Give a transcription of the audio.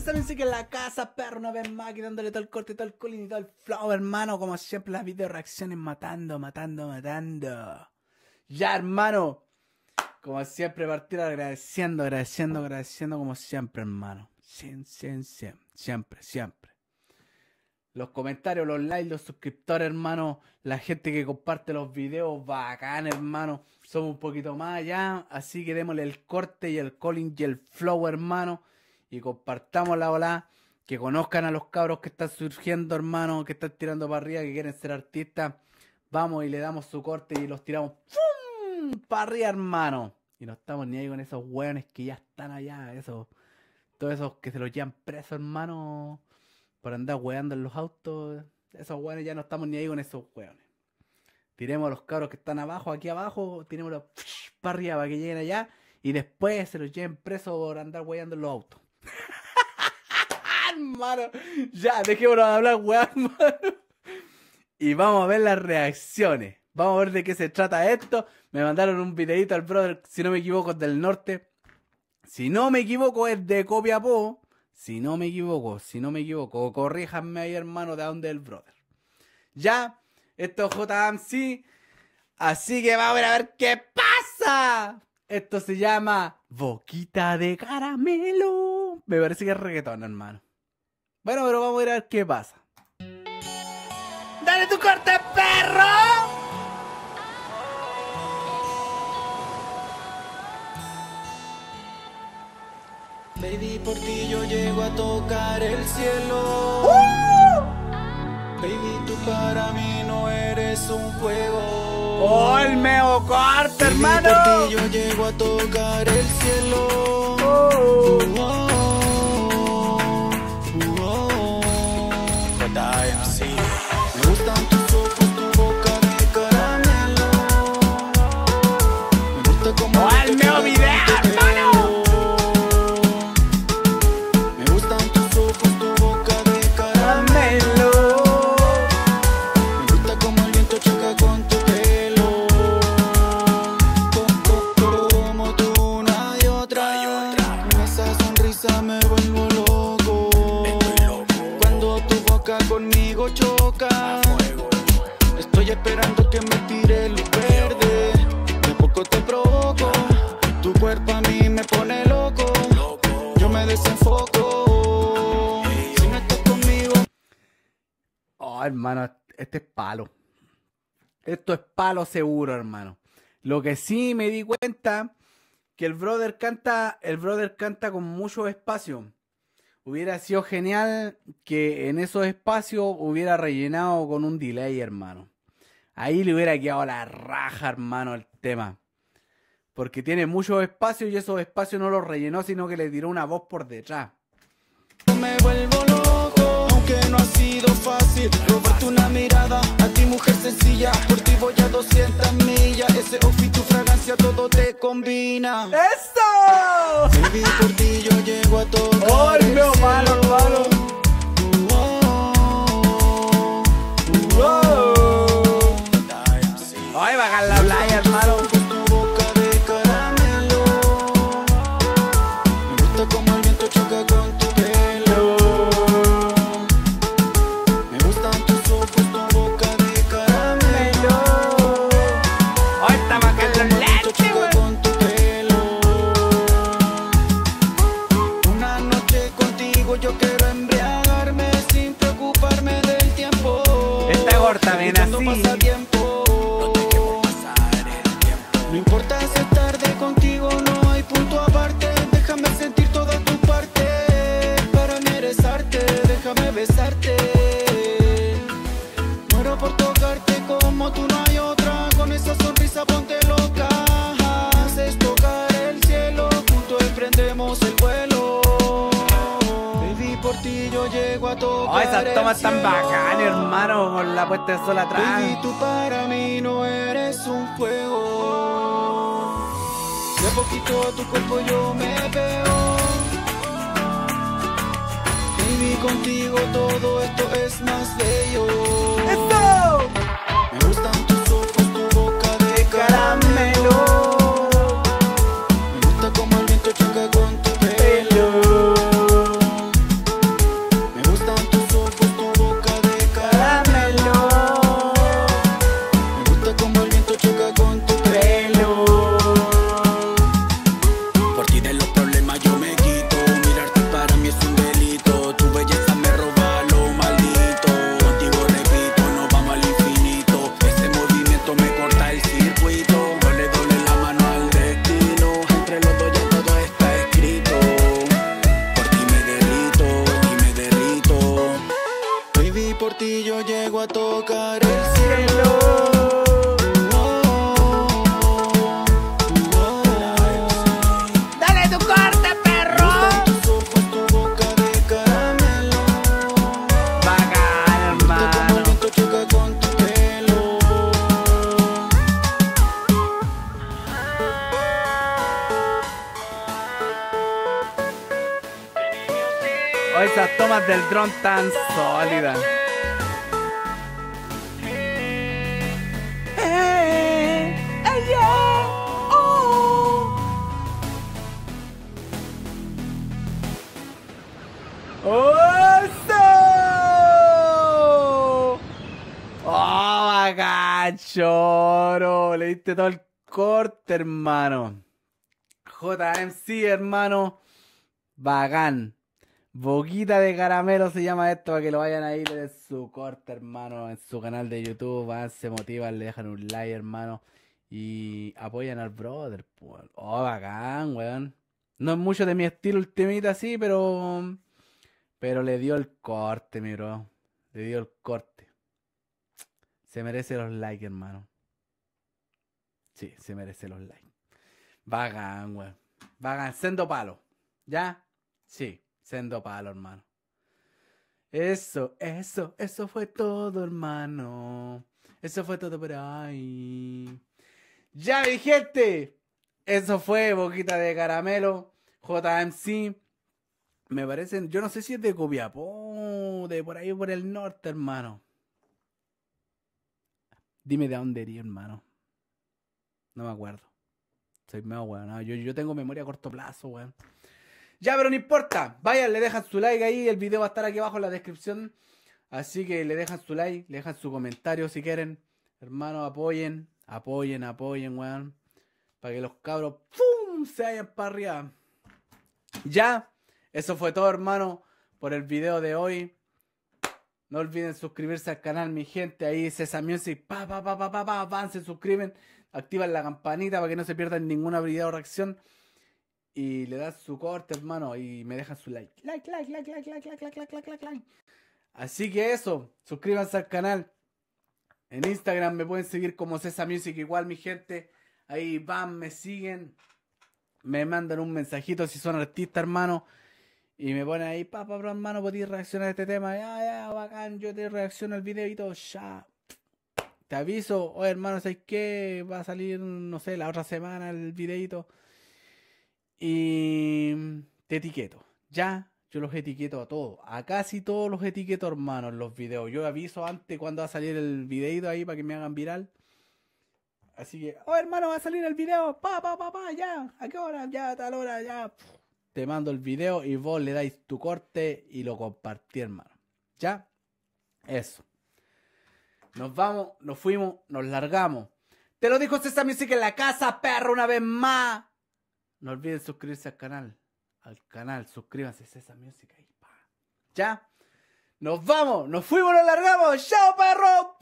César Music en la casa, perro, una vez más, aquí dándole todo el corte, todo el culín y todo el flow, hermano. Como siempre, las video reacciones matando. Ya, hermano. Como siempre, partir agradeciendo, como siempre, hermano. Siempre. Los comentarios, los likes, los suscriptores, hermano. La gente que comparte los videos, bacán, hermano. Somos un poquito más allá, así que démosle el corte y el calling y el flow, hermano. Y compartamos la ola, que conozcan a los cabros que están surgiendo, hermano, que están tirando para arriba, que quieren ser artistas. Vamos y le damos su corte y los tiramos para arriba, hermano. Y no estamos ni ahí con esos hueones que ya están allá, esos, todos esos que se los llevan presos, hermano, por andar hueando en los autos. Esos hueones ya no estamos ni ahí con esos hueones. Tiremos a los cabros que están abajo, aquí abajo, tirémoslos para arriba para que lleguen allá y después se los lleven presos por andar hueando en los autos. Hermano, ya, dejémonos de hablar, weón, hermano. Y vamos a ver las reacciones. Vamos a ver de qué se trata esto. Me mandaron un videito al brother, si no me equivoco, es del norte. Si no me equivoco, es de Copiapó. Si no me equivoco, corríjanme ahí, hermano, de dónde es el brother. Ya, esto es JA MC. Así que vamos a ver qué pasa. Esto se llama Boquita de Caramelo. Me parece que es reggaetón, hermano. Bueno, pero vamos a ver qué pasa. ¡Dale tu corte, perro! Baby, por ti yo llego a tocar el cielo. Baby, tú para mí no eres un juego. ¡Oh, el meo corte, hermano! Por ti yo llego a tocar el cielo. JA MC. Me gustan tus ojos, tu boca de caramelo. Me gusta como ¡oh, el meo video, hermano! Me gustan tus ojos, tu boca de caramelo. Me gusta como el viento choca con tu conmigo choca. Estoy esperando que me tire luz verde. De poco te provoco. Tu cuerpo a mí me pone loco. Yo me desenfoco. Si no estás conmigo. Oh, hermano, este es palo. Esto es palo seguro, hermano. Lo que sí me di cuenta que el brother canta con mucho espacio. Hubiera sido genial que en esos espacios hubiera rellenado con un delay, hermano. Ahí le hubiera quedado la raja, hermano, el tema. Porque tiene muchos espacios y esos espacios no los rellenó, sino que le tiró una voz por detrás. Me vuelvo loco, aunque no ha sido fácil. Robarte una mirada, a ti mujer sencilla. Por ti voy a 200 millas. Ese outfit, tu fragancia, todo te combina. ¡Eso! Baby, por ti yo llego a tocar. ¡Oh, el mío, malo, malo! ¡Ay, bajar la playa, hermano! Oh, esas tomas tan bacanas, hermano, con la puesta de sol atrás. Y tú para mí no eres un juego. De a poquito a tu cuerpo yo me veo. Baby, contigo todo esto es más bello. ¡Esto! Me gustan tus ojos, tu boca de caramelo. Me gusta como el viento choca con tu pelo. vuelvo a tocar el cielo. Esas tomas del dron tan sólidas. ¡Oh, bagachoro! Le diste todo el corte, hermano. JA MC, hermano. Bacán. Boquita de Caramelo se llama esto, para que lo vayan ahí, le den su corte, hermano, en su canal de YouTube. Van, se motivan, le dejan un like, hermano, y apoyan al brother. Oh, bacán, weón. No es mucho de mi estilo el temita así, pero le dio el corte, mi bro. Le dio el corte. Se merece los likes, hermano. Sí, se merece los likes. Bacán, weón. Bacán, sendo palo. ¿Ya? Sí. Sendo palo, hermano. Eso fue todo, hermano. Eso fue todo por ahí. Ya, mi gente. Eso fue Boquita de Caramelo, JA MC. Me parecen, yo no sé si es de Copiapó, de por ahí por el norte, hermano. Dime de dónde iría, hermano. No me acuerdo. Soy medio weón. No, yo tengo memoria a corto plazo, weón. Ya, pero no importa. Vayan, le dejan su like ahí. El video va a estar aquí abajo en la descripción. Así que le dejan su like, le dejan su comentario si quieren. Hermano, apoyen. Apoyen, apoyen, weón. Para que los cabros ¡pum! Se vayan para arriba. Ya. Eso fue todo, hermano, por el video de hoy. No olviden suscribirse al canal, mi gente. Ahí, César Music. Van, se suscriben. Activan la campanita para que no se pierdan ninguna video o reacción. Y le das su corte, hermano, y me dejan su like. Like. Así que eso, suscríbanse al canal. En Instagram me pueden seguir como César Music, igual, mi gente. Ahí van, me siguen. Me mandan un mensajito si son artistas, hermano. Y me ponen ahí, papá, bro, hermano, podéis reaccionar a este tema. Ya, bacán, yo te reacciono al video y todo, ya. Te aviso, oye, hermano, ¿sabes qué? Va a salir, no sé, la otra semana el videito. Y te etiqueto, ya, yo los etiqueto a todos, a casi todos los etiqueto, hermanos, los videos. Yo aviso antes cuando va a salir el videito ahí para que me hagan viral. Así que, oh, hermano, va a salir el video, ya, ¿a qué hora? Ya, a tal hora, ya. Te mando el video y vos le dais tu corte y lo compartí, hermano. Ya, eso. Nos vamos, nos fuimos, nos largamos. Te lo dijo César Music en la casa, perro, una vez más. No olviden suscribirse al canal. Suscríbanse, César Music ahí. Pa. Ya. Nos vamos. Nos fuimos, nos largamos. ¡Chao, perro!